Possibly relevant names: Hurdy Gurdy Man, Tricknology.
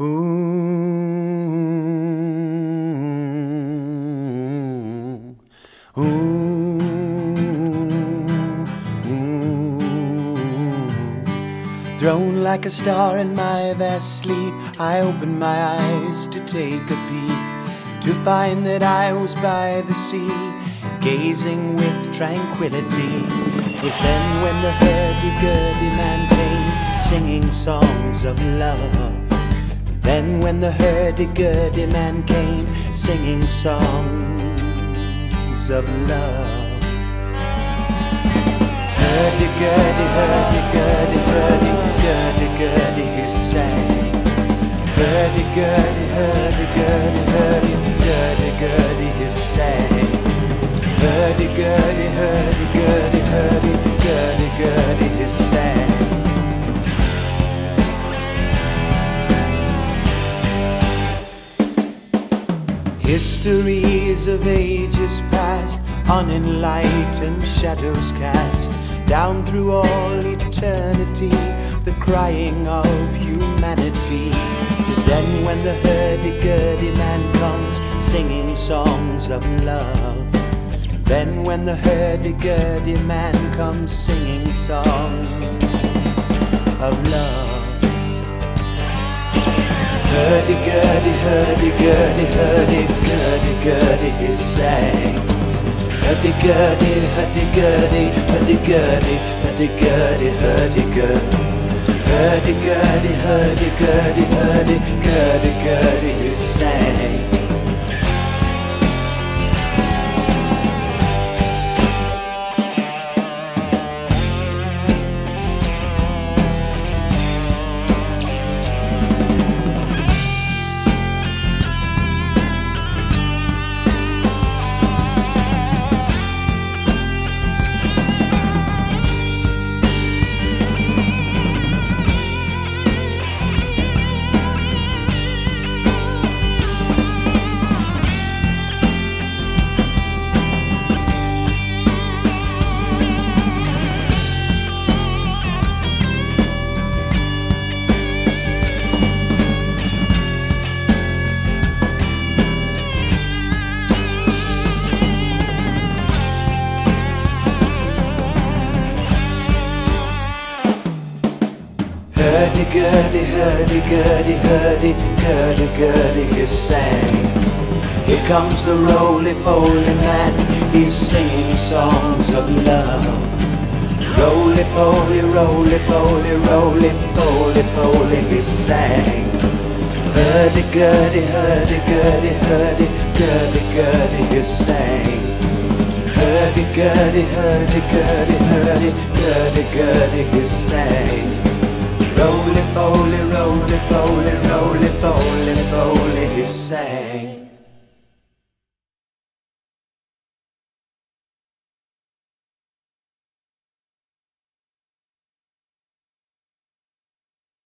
Ooh, ooh. Thrown like a star in my vast sleep, I opened my eyes to take a peek, to find that I was by the sea, gazing with tranquility. It was then when the hurdy-gurdy man came, singing songs of love. Then when the hurdy-gurdy man came, singing songs of love. Hurdy-gurdy, hurdy-gurdy, hurdy-gurdy-gurdy, he sang. Hurdy-gurdy, hurdy-gurdy, hurdy-gurdy-gurdy, he sang. Hurdy-gurdy, hurdy-gurdy, hurdy-gurdy-gurdy, he sang. Histories of ages past, on enlightened shadows cast, down through all eternity, the crying of humanity. 'Tis then when the hurdy-gurdy man comes, singing songs of love. Then when the hurdy-gurdy man comes, singing songs of love. Hurdy-gurdy, hurdy-gurdy, hurdy-gurdy-gurdy, he sang. Hurdy-gurdy, hurdy-gurdy, hurdy-gurdy, hurdy-gurdy, hurdy-gurdy. Hurdy-gurdy, hurdy-gurdy, hurdy-gurdy-gurdy, he sang. Hurdy-gurdy, hurdy-gurdy, hurdy-gurdy-gurdy, he sang. Here comes the roly-poly man, he's singing songs of love. Roly-poly, roly-poly, roly-poly, poly, he sang. Hurdy-gurdy, hurdy-gurdy, hurdy-gurdy-gurdy, he sang. Hurdy-gurdy, hurdy-gurdy, hurdy-gurdy-gurdy, he sang. Roly, poly, roly, poly, roly, poly, poly, he sang.